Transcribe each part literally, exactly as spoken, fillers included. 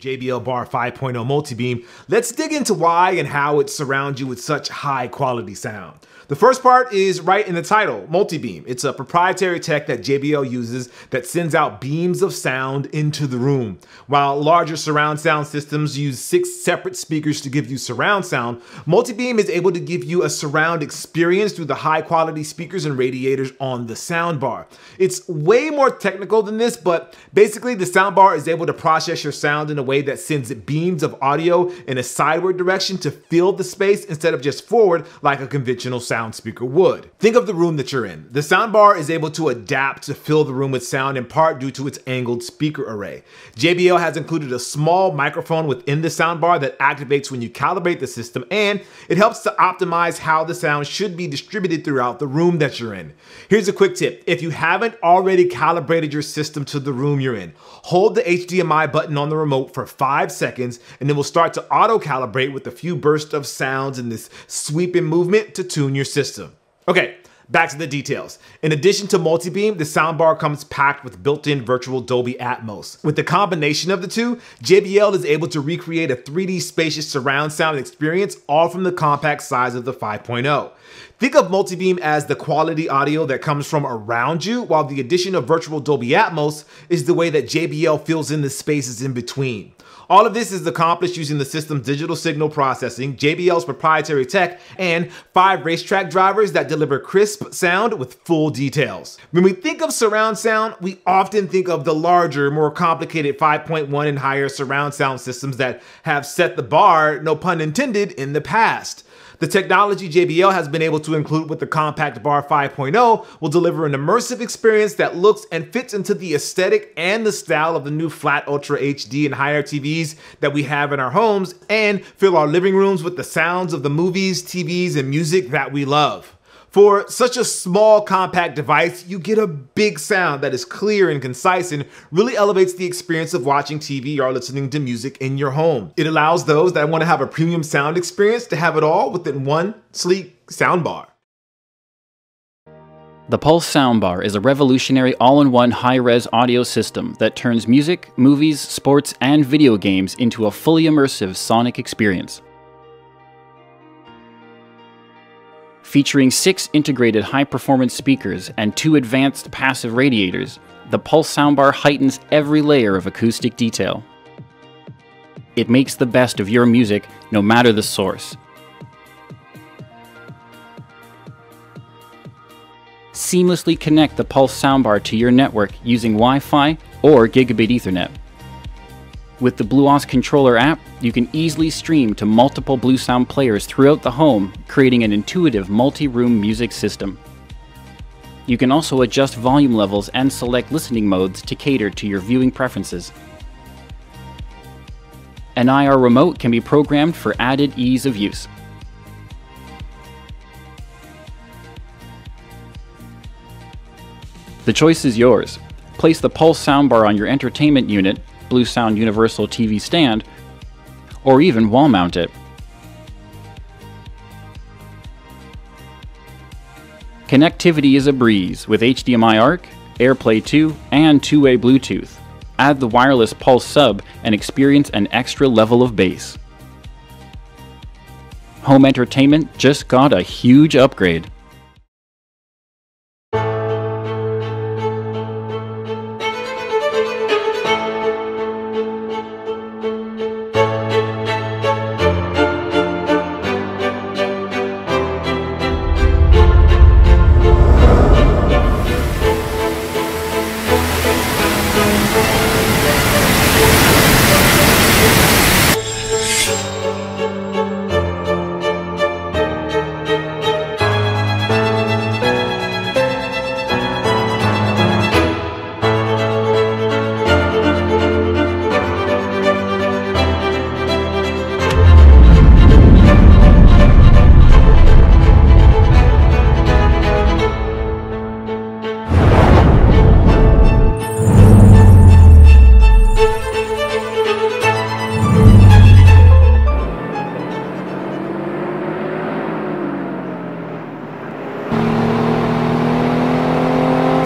J B L Bar five point oh MultiBeam, let's dig into why and how it surrounds you with such high quality sound. The first part is right in the title, MultiBeam. It's a proprietary tech that J B L uses that sends out beams of sound into the room. While larger surround sound systems use six separate speakers to give you surround sound, MultiBeam is able to give you a surround experience through the high quality speakers and radiators on the soundbar. It's way more technical than this, but basically the soundbar is able to process your sound in a way way that sends beams of audio in a sideward direction to fill the space instead of just forward like a conventional sound speaker would. Think of the room that you're in. The soundbar is able to adapt to fill the room with sound in part due to its angled speaker array. J B L has included a small microphone within the soundbar that activates when you calibrate the system, and it helps to optimize how the sound should be distributed throughout the room that you're in. Here's a quick tip. If you haven't already calibrated your system to the room you're in, hold the H D M I button on the remote for for five seconds, and then we'll start to auto-calibrate with a few bursts of sounds in this sweeping movement to tune your system. Okay. Back to the details. In addition to MultiBeam, the soundbar comes packed with built-in virtual Dolby Atmos. With the combination of the two, J B L is able to recreate a three D spacious surround sound experience, all from the compact size of the five point oh. Think of MultiBeam as the quality audio that comes from around you, while the addition of virtual Dolby Atmos is the way that J B L fills in the spaces in between. All of this is accomplished using the system's digital signal processing, J B L's proprietary tech, and five racetrack drivers that deliver crisp sound with full details. When we think of surround sound, we often think of the larger, more complicated five point one and higher surround sound systems that have set the bar, no pun intended, in the past. The technology J B L has been able to include with the compact Bar five point oh will deliver an immersive experience that looks and fits into the aesthetic and the style of the new flat Ultra H D and higher T Vs that we have in our homes, and fill our living rooms with the sounds of the movies, T Vs, and music that we love. For such a small compact device, you get a big sound that is clear and concise and really elevates the experience of watching T V or listening to music in your home. It allows those that want to have a premium sound experience to have it all within one sleek soundbar. The Pulse Soundbar is a revolutionary all-in-one high-res audio system that turns music, movies, sports, and video games into a fully immersive sonic experience. Featuring six integrated high-performance speakers and two advanced passive radiators, the Pulse Soundbar heightens every layer of acoustic detail. It makes the best of your music, no matter the source. Seamlessly connect the Pulse Soundbar to your network using Wi-Fi or Gigabit Ethernet. With the BlueOS Controller app, you can easily stream to multiple BlueSound players throughout the home, creating an intuitive multi-room music system. You can also adjust volume levels and select listening modes to cater to your viewing preferences. An I R remote can be programmed for added ease of use. The choice is yours. Place the Pulse Soundbar on your entertainment unit, BlueSound Universal T V stand, or even wall mount it. Connectivity is a breeze with H D M I ARC, AirPlay two, and two-way Bluetooth. Add the wireless Pulse sub and experience an extra level of bass. Home entertainment just got a huge upgrade.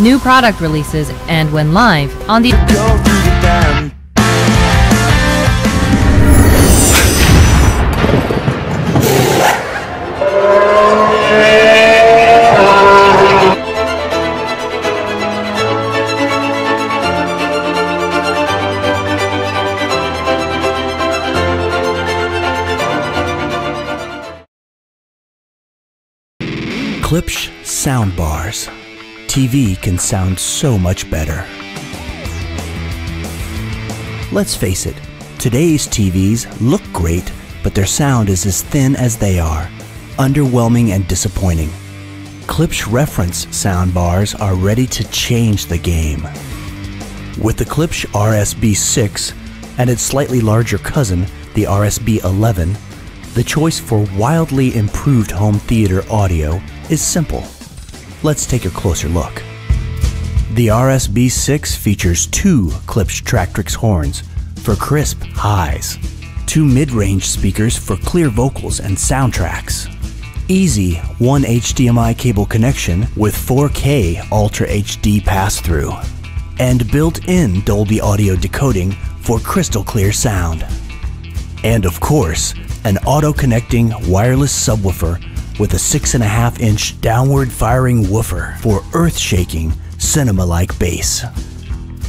New product releases and when live on the bars, T V can sound so much better. Let's face it, today's T Vs look great, but their sound is as thin as they are, underwhelming and disappointing. Klipsch Reference soundbars are ready to change the game. With the Klipsch R S B six and its slightly larger cousin, the R S B eleven, the choice for wildly improved home theater audio is simple. Let's take a closer look. The R S B six features two Klipsch Tractrix horns for crisp highs, two mid-range speakers for clear vocals and soundtracks, easy one H D M I cable connection with four K Ultra H D pass-through, and built-in Dolby audio decoding for crystal clear sound. And of course, an auto-connecting wireless subwoofer with a six point five inch downward-firing woofer for earth-shaking, cinema-like bass.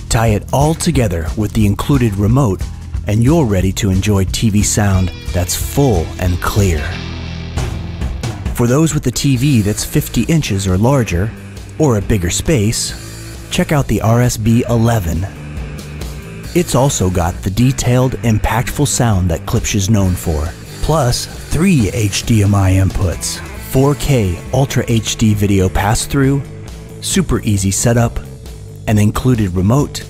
Tie it all together with the included remote and you're ready to enjoy T V sound that's full and clear. For those with a T V that's fifty inches or larger, or a bigger space, check out the R S B eleven. It's also got the detailed, impactful sound that Klipsch is known for, plus three H D M I inputs, four K Ultra H D video pass-through, super easy setup, an included remote,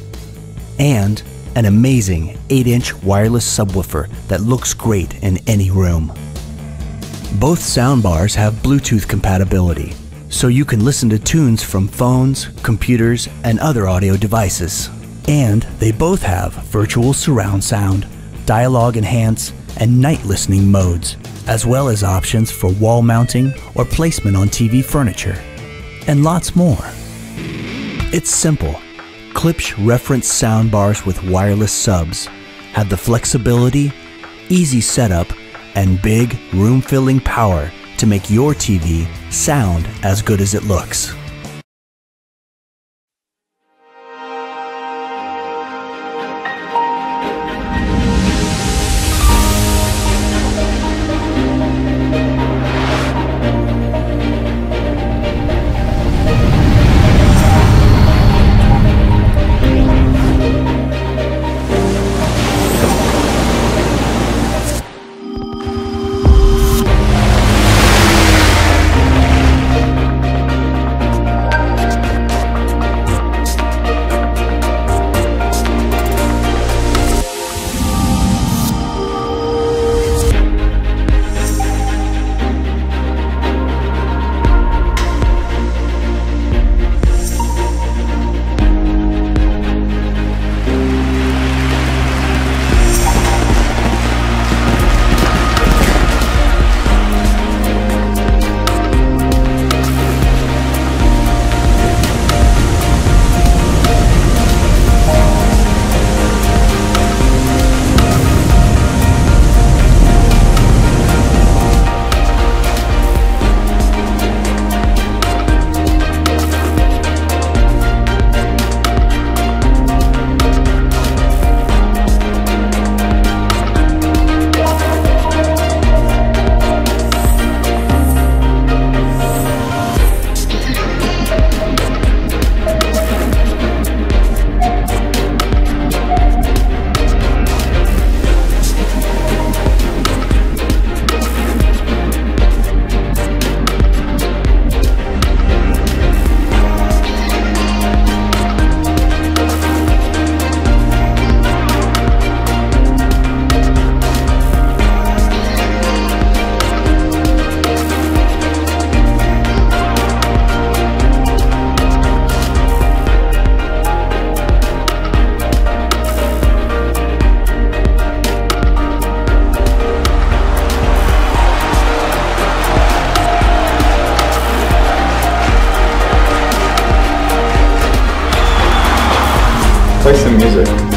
and an amazing eight inch wireless subwoofer that looks great in any room. Both soundbars have Bluetooth compatibility, so you can listen to tunes from phones, computers, and other audio devices. And they both have virtual surround sound, dialogue enhance, and night listening modes, as well as options for wall mounting or placement on T V furniture, and lots more. It's simple. Klipsch Reference soundbars with wireless subs have the flexibility, easy setup, and big room-filling power to make your T V sound as good as it looks. Play some music.